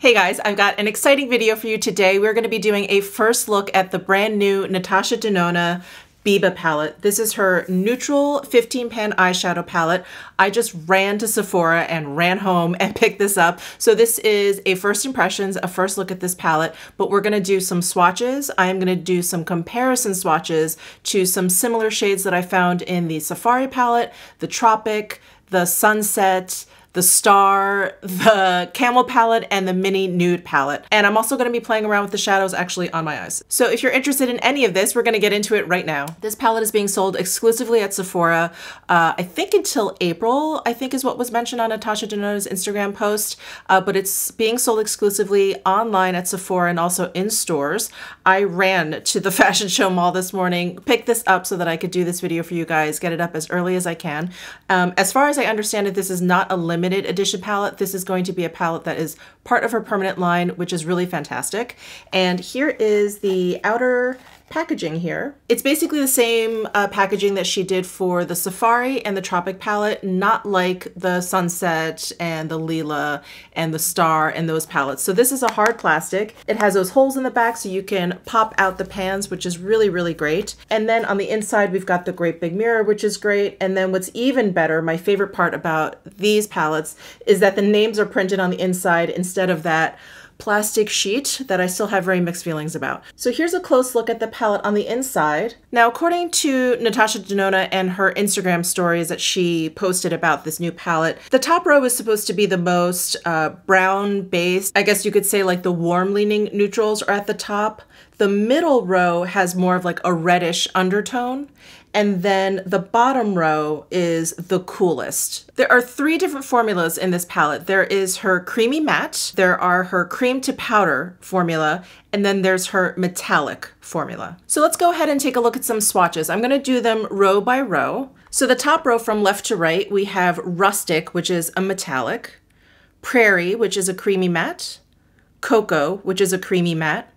Hey guys, I've got an exciting video for you today. We're going to be doing a first look at the brand new Natasha Denona Biba palette. This is her neutral 15 pan eyeshadow palette. I just ran to Sephora and ran home and picked this up. So this is a first impressions, a first look at this palette, but we're going to do some swatches. I'm going to do some comparison swatches to some similar shades that I found in the Safari palette, the Tropic, the Sunset, the Star, the Camel palette, and the Mini Nude palette. And I'm also gonna be playing around with the shadows actually on my eyes. So if you're interested in any of this, we're gonna get into it right now. This palette is being sold exclusively at Sephora, I think until April, I think is what was mentioned on Natasha Denona's Instagram post, but it's being sold exclusively online at Sephora and also in stores. I ran to the fashion show mall this morning, picked this up so that I could do this video for you guys, get it up as early as I can. As far as I understand it, this is not a limited edition palette. This is going to be a palette that is part of her permanent line, which is really fantastic. And here is the outer packaging here. It's basically the same packaging that she did for the Safari and the Tropic palette, not like the Sunset and the Lila and the Star and those palettes. So this is a hard plastic. It has those holes in the back so you can pop out the pans, which is really, really great. And then on the inside, we've got the great big mirror, which is great. And then what's even better, my favorite part about these palettes, is that the names are printed on the inside instead of that plastic sheet that I still have very mixed feelings about. So here's a close look at the palette on the inside. Now, according to Natasha Denona and her Instagram stories that she posted about this new palette, the top row is supposed to be the most brown based. I guess you could say like the warm leaning neutrals are at the top. The middle row has more of like a reddish undertone. And then the bottom row is the coolest. There are three different formulas in this palette. There is her creamy matte, there are her cream to powder formula, and then there's her metallic formula. So let's go ahead and take a look at some swatches. I'm gonna do them row by row. So the top row from left to right, we have Rustic, which is a metallic, Prairie, which is a creamy matte, Cocoa, which is a creamy matte,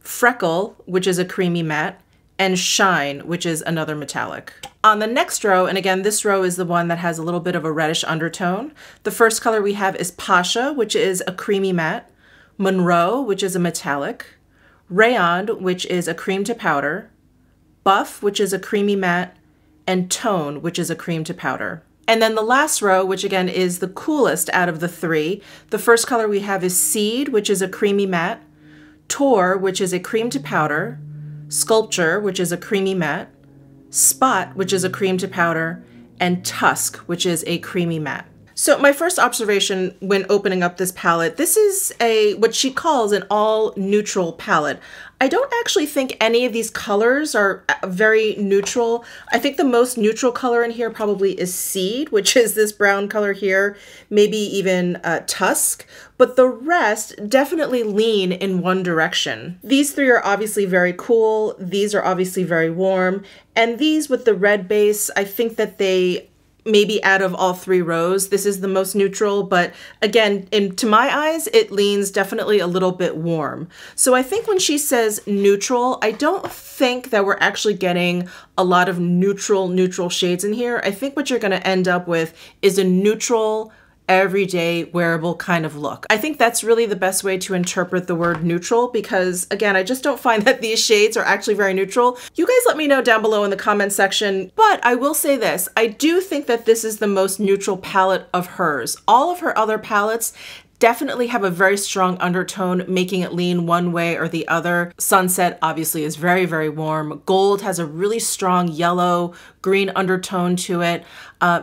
Freckle, which is a creamy matte, and Shine, which is another metallic. On the next row, and again, this row is the one that has a little bit of a reddish undertone. The first color we have is Pasha, which is a creamy matte, Monroe, which is a metallic, Rayond, which is a cream to powder, Buff, which is a creamy matte, and Tone, which is a cream to powder. And then the last row, which again is the coolest out of the three, the first color we have is Seed, which is a creamy matte, Tor, which is a cream to powder, Sculpture, which is a creamy matte, Spot, which is a cream to powder, and Tusk, which is a creamy matte. So my first observation when opening up this palette, this is a what she calls an all neutral palette. I don't actually think any of these colors are very neutral. I think the most neutral color in here probably is Seed, which is this brown color here, maybe even Tusk, but the rest definitely lean in one direction. These three are obviously very cool. These are obviously very warm. And these with the red base, I think that they maybe out of all three rows, this is the most neutral, but again, to my eyes, it leans definitely a little bit warm. So I think when she says neutral, I don't think that we're actually getting a lot of neutral shades in here. I think what you're gonna end up with is a neutral, everyday wearable kind of look. I think that's really the best way to interpret the word neutral because again, I just don't find that these shades are actually very neutral. You guys let me know down below in the comment section, but I will say this, I do think that this is the most neutral palette of hers. All of her other palettes definitely have a very strong undertone, making it lean one way or the other. Sunset obviously is very, very warm. Gold has a really strong yellow, green undertone to it.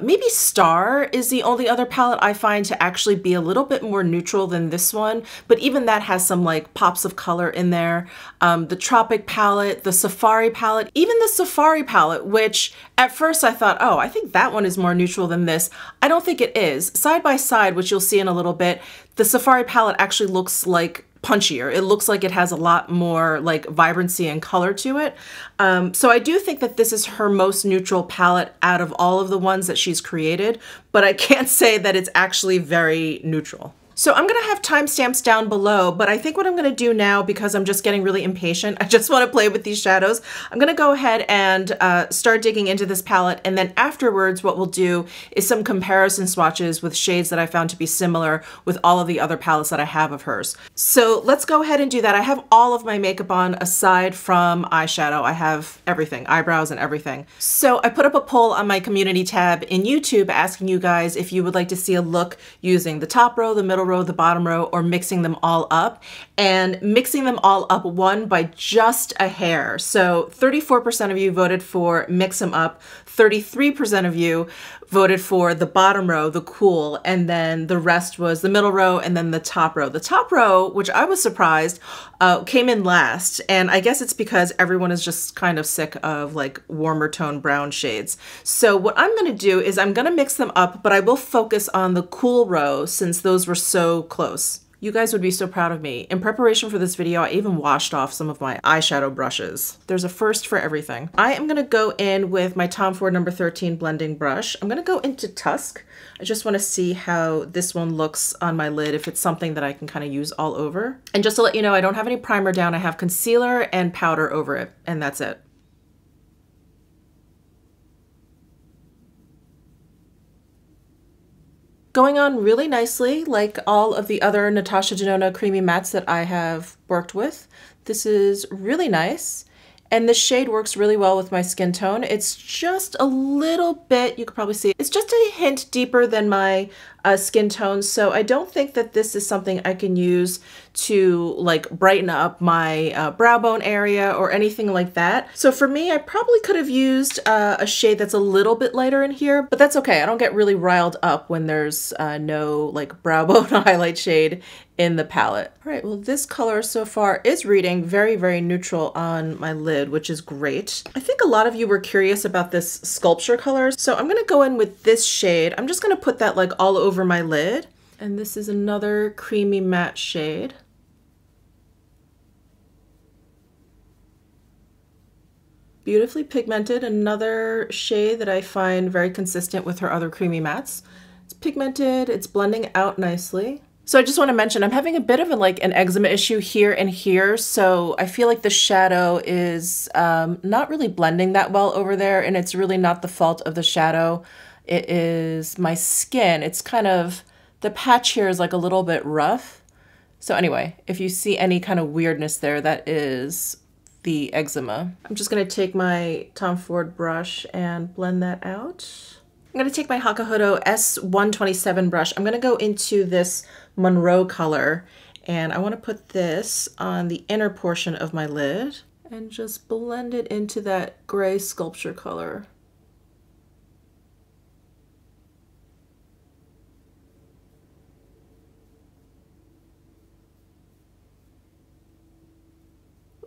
Maybe Star is the only other palette I find to actually be a little bit more neutral than this one, but even that has some like pops of color in there. The Tropic palette, the Safari palette, even the Safari palette, which at first I thought, oh, I think that one is more neutral than this. I don't think it is. Side by side, which you'll see in a little bit, the Safari palette actually looks like punchier. It looks like it has a lot more like vibrancy and color to it. So I do think that this is her most neutral palette out of all of the ones that she's created, but I can't say that it's actually very neutral. So I'm gonna have timestamps down below, but I think what I'm gonna do now, because I'm just getting really impatient, I just wanna play with these shadows, I'm gonna go ahead and start digging into this palette, and then afterwards what we'll do is some comparison swatches with shades that I found to be similar with all of the other palettes that I have of hers. So let's go ahead and do that. I have all of my makeup on aside from eyeshadow. I have everything, eyebrows and everything. So I put up a poll on my community tab in YouTube asking you guys if you would like to see a look using the top row, the middle row, the bottom row, or mixing them all up, and mixing them all up won by just a hair. So 34% of you voted for mix them up, 33% of you voted for the bottom row, the cool, and then the rest was the middle row and then the top row. The top row, which I was surprised, came in last, and I guess it's because everyone is just kind of sick of like warmer tone brown shades. So what I'm gonna do is I'm gonna mix them up, but I will focus on the cool row since those were so close. You guys would be so proud of me. In preparation for this video, I even washed off some of my eyeshadow brushes. There's a first for everything. I am gonna go in with my Tom Ford number 13 blending brush. I'm gonna go into Tusk. I just wanna see how this one looks on my lid, if it's something that I can kind of use all over. And just to let you know, I don't have any primer down. I have concealer and powder over it, and that's it. Going on really nicely, like all of the other Natasha Denona creamy mattes that I have worked with. This is really nice, and the shade works really well with my skin tone. It's just a little bit, you could probably see, it's just a hint deeper than my skin tone, so I don't think that this is something I can use to like brighten up my brow bone area or anything like that. So for me, I probably could have used a shade that's a little bit lighter in here, but that's okay. I don't get really riled up when there's no like brow bone highlight shade in the palette. All right, well, this color so far is reading very, very neutral on my lid, which is great. I think a lot of you were curious about this sculpture color, so I'm gonna go in with this shade. I'm just gonna put that like all over my lid, and this is another creamy matte shade. Beautifully pigmented, another shade that I find very consistent with her other creamy mattes. It's pigmented, it's blending out nicely. So I just want to mention, I'm having a bit of an eczema issue here and here, so I feel like the shadow is not really blending that well over there, and it's really not the fault of the shadow. It is my skin. It's kind of, the patch here is like a little bit rough. So anyway, if you see any kind of weirdness there, that is the eczema. I'm just gonna take my Tom Ford brush and blend that out. I'm gonna take my Hakuhodo S127 brush. I'm gonna go into this Monroe color, and I wanna put this on the inner portion of my lid and just blend it into that gray sculpture color.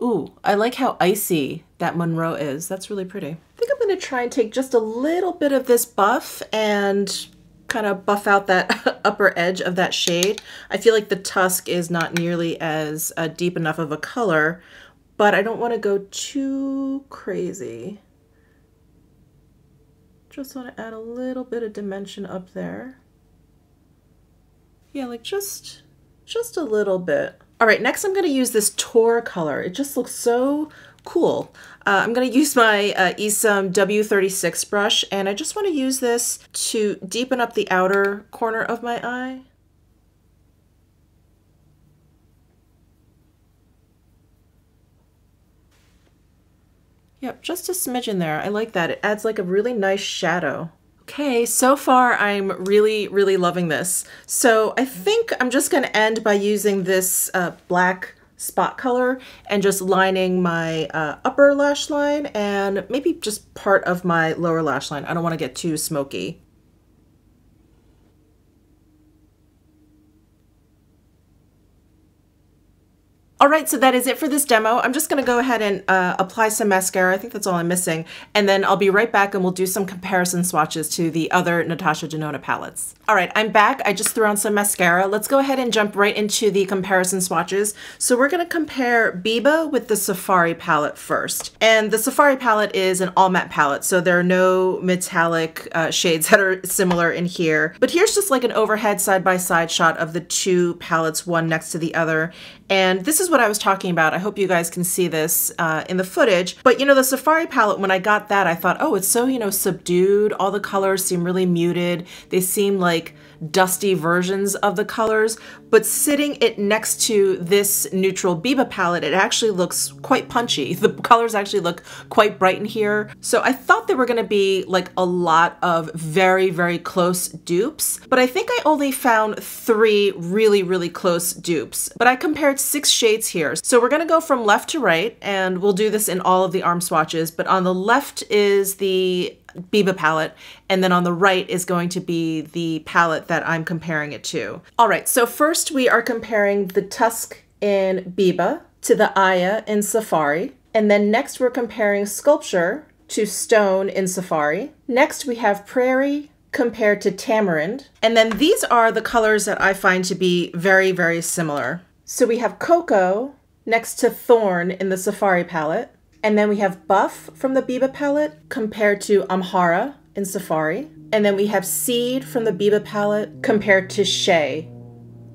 Ooh, I like how icy that Monroe is. That's really pretty. I think I'm gonna try and take just a little bit of this buff and kind of buff out that upper edge of that shade. I feel like the Tusk is not nearly as deep enough of a color, but I don't wanna go too crazy. Just wanna add a little bit of dimension up there. Yeah, like just a little bit. All right, next I'm gonna use this Tor color. It just looks so cool. I'm gonna use my Isom W36 brush, and I just wanna use this to deepen up the outer corner of my eye. Yep, just a smidgen there. I like that. It adds like a really nice shadow. Okay, so far I'm really, really loving this. So I think I'm just gonna end by using this black spot color and just lining my upper lash line and maybe just part of my lower lash line. I don't wanna get too smoky. All right, so that is it for this demo. I'm just gonna go ahead and apply some mascara. I think that's all I'm missing. And then I'll be right back and we'll do some comparison swatches to the other Natasha Denona palettes. All right, I'm back. I just threw on some mascara. Let's go ahead and jump right into the comparison swatches. So we're gonna compare Biba with the Safari palette first. And the Safari palette is an all matte palette, so there are no metallic shades that are similar in here. But here's just like an overhead side-by-side shot of the two palettes, one next to the other. And this is what I was talking about. I hope you guys can see this in the footage. But you know, the Safari palette, when I got that, I thought, oh, it's so, you know, subdued. All the colors seem really muted. They seem like dusty versions of the colors. But sitting it next to this neutral Biba palette, it actually looks quite punchy. The colors actually look quite bright in here. So I thought there were gonna be like a lot of very, very close dupes, but I think I only found three really, really close dupes. But I compared 6 shades here. So we're gonna go from left to right, and we'll do this in all of the arm swatches, but on the left is the Biba palette, and then on the right is going to be the palette that I'm comparing it to. All right, so first we are comparing the Tusk in Biba to the Aya in Safari, and then next we're comparing Sculpture to Stone in Safari. Next we have Prairie compared to Tamarind, and then these are the colors that I find to be very, very similar. So we have Cocoa next to Thorn in the Safari palette, and then we have Buff from the Biba palette compared to Amhara in Safari. And then we have Seed from the Biba palette compared to Shea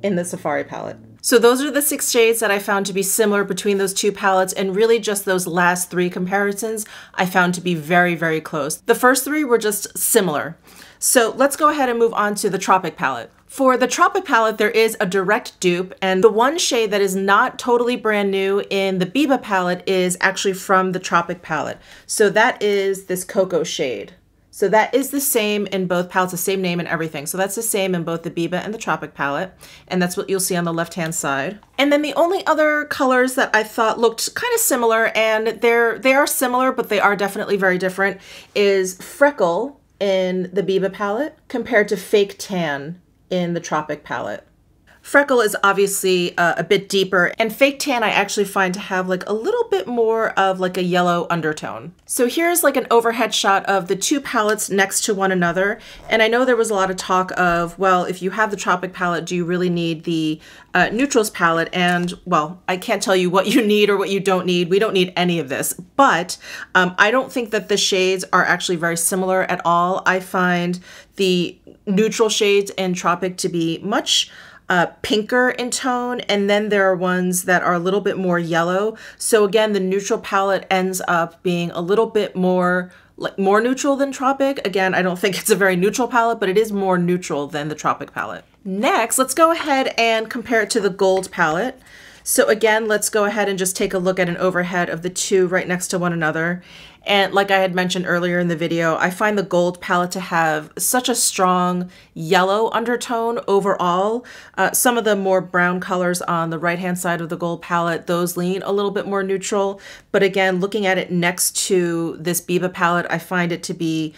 in the Safari palette. So those are the 6 shades that I found to be similar between those two palettes, and really just those last 3 comparisons I found to be very, very close. The first 3 were just similar. So let's go ahead and move on to the Tropic palette. For the Tropic palette, there is a direct dupe, and the one shade that is not totally brand new in the Biba palette is actually from the Tropic palette. So that is this Cocoa shade. So that is the same in both palettes, the same name and everything. So that's the same in both the Biba and the Tropic palette. And that's what you'll see on the left-hand side. And then the only other colors that I thought looked kind of similar, and they are similar, but they are definitely very different, is Freckle in the Biba palette compared to Fake Tan in the Tropic palette. Freckle is obviously a bit deeper, and Fake Tan I actually find to have like a little bit more of like a yellow undertone. So here's like an overhead shot of the two palettes next to one another. And I know there was a lot of talk of, well, if you have the Tropic palette, do you really need the Neutrals palette? And well, I can't tell you what you need or what you don't need. We don't need any of this, but I don't think that the shades are actually very similar at all. I find the neutral shades in Tropic to be much pinker in tone, and then there are ones that are a little bit more yellow. So again, the neutral palette ends up being a little bit more like more neutral than Tropic. Again, I don't think it's a very neutral palette, but it is more neutral than the Tropic palette. Next, let's go ahead and compare it to the Gold palette. So again, let's go ahead and just take a look at an overhead of the two right next to one another. And like I had mentioned earlier in the video, I find the Gold palette to have such a strong yellow undertone overall. Some of the more brown colors on the right-hand side of the Gold palette, those lean a little bit more neutral. But again, looking at it next to this Biba palette, I find it to be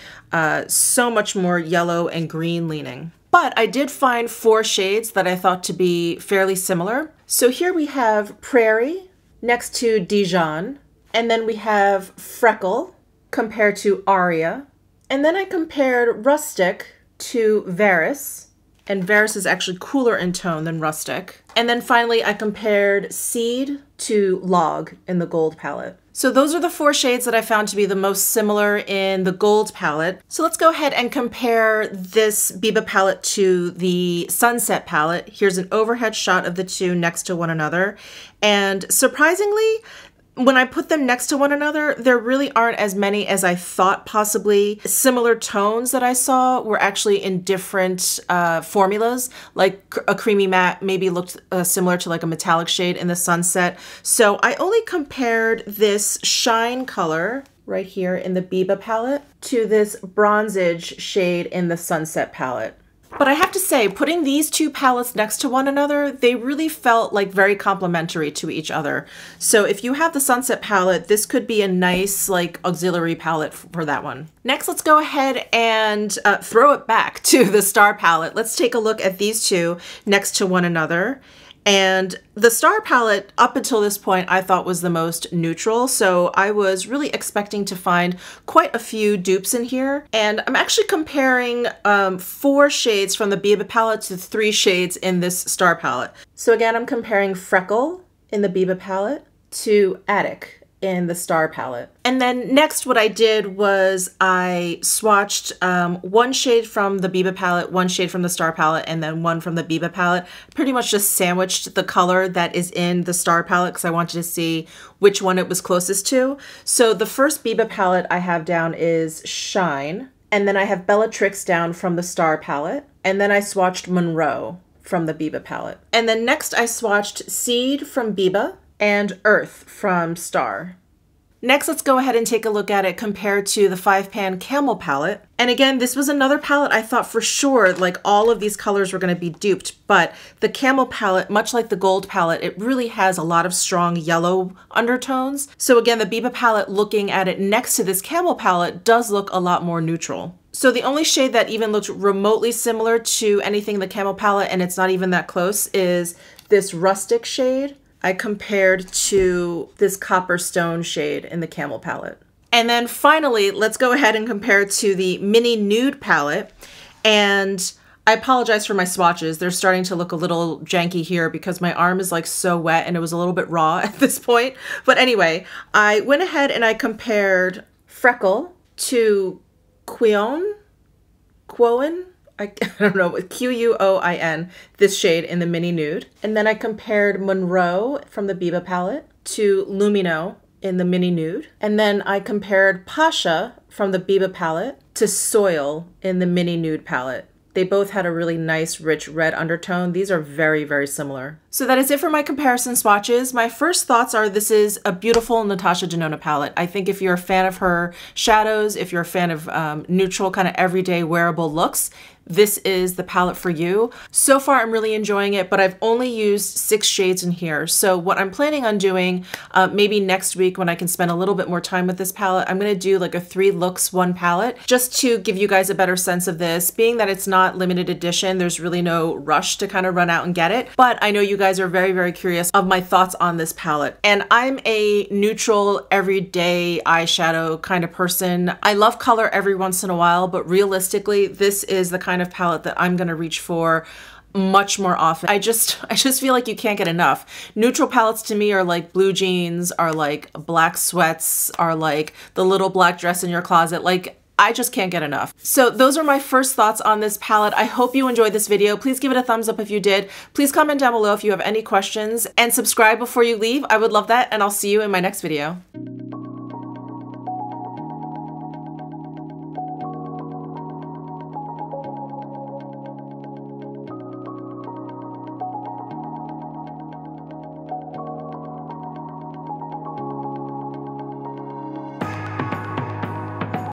so much more yellow and green leaning. But I did find 4 shades that I thought to be fairly similar. So here we have Prairie next to Dijon, and then we have Freckle compared to Aria, and then I compared Rustic to Varus, and Varus is actually cooler in tone than Rustic. And then finally I compared Seed to Log in the Gold palette. So those are the 4 shades that I found to be the most similar in the Gold palette. So let's go ahead and compare this Biba palette to the Sunset palette. Here's an overhead shot of the two next to one another. And surprisingly, when I put them next to one another, there really aren't as many as I thought possibly. Similar tones that I saw were actually in different formulas, like a creamy matte maybe looked similar to like a metallic shade in the Sunset. So I only compared this Shine color right here in the Biba palette to this Bronzage shade in the Sunset palette. But I have to say, putting these two palettes next to one another, they really felt like very complementary to each other. So if you have the Sunset palette, this could be a nice like auxiliary palette for that one. Next, let's go ahead and throw it back to the Star palette. Let's take a look at these two next to one another. And the Star palette, up until this point, I thought was the most neutral, so I was really expecting to find quite a few dupes in here. And I'm actually comparing 4 shades from the Biba palette to 3 shades in this Star palette. So again, I'm comparing Freckle in the Biba palette to Attic in the Star palette. And then next what I did was I swatched 1 shade from the Biba palette, 1 shade from the Star palette, and then 1 from the Biba palette. Pretty much just sandwiched the color that is in the Star palette because I wanted to see which one it was closest to. So the first Biba palette I have down is Shine, and then I have Bellatrix down from the Star palette, and then I swatched Monroe from the Biba palette. And then next I swatched Seed from Biba and Earth from Star. Next, let's go ahead and take a look at it compared to the 5-pan Camel palette. And again, this was another palette I thought for sure, like all of these colors were gonna be duped, but the Camel palette, much like the Gold palette, it really has a lot of strong yellow undertones. So again, the Biba palette, looking at it next to this Camel palette, does look a lot more neutral. So the only shade that even looked remotely similar to anything in the Camel palette, and it's not even that close, is this Rustic shade. I compared to this Copper Stone shade in the Camel palette. And then finally, let's go ahead and compare it to the Mini Nude palette. And I apologize for my swatches. They're starting to look a little janky here because my arm is like so wet and it was a little bit raw at this point. But anyway, I went ahead and I compared Freckle to Quoin? I don't know, with Q-U-O-I-N, this shade in the Mini Nude. And then I compared Monroe from the Biba palette to Lumino in the Mini Nude. And then I compared Pasha from the Biba palette to Soil in the Mini Nude palette. They both had a really nice, rich red undertone. These are very, very similar. So that is it for my comparison swatches. My first thoughts are this is a beautiful Natasha Denona palette. I think if you're a fan of her shadows, if you're a fan of neutral kind of everyday wearable looks, this is the palette for you. So far, I'm really enjoying it, but I've only used 6 shades in here. So what I'm planning on doing, maybe next week when I can spend a little bit more time with this palette, I'm gonna do like a 3 looks, 1 palette, just to give you guys a better sense of this. Being that it's not limited edition, there's really no rush to kind of run out and get it. But I know you guys are very, very curious of my thoughts on this palette. And I'm a neutral, everyday eyeshadow kind of person. I love color every once in a while, but realistically, this is the kind of palette that I'm gonna reach for much more often. I just feel like you can't get enough. Neutral palettes to me are like blue jeans, are like black sweats, are like the little black dress in your closet. Like, I just can't get enough. So those are my first thoughts on this palette. I hope you enjoyed this video. Please give it a thumbs up if you did. Please comment down below if you have any questions and subscribe before you leave. I would love that, and I'll see you in my next video.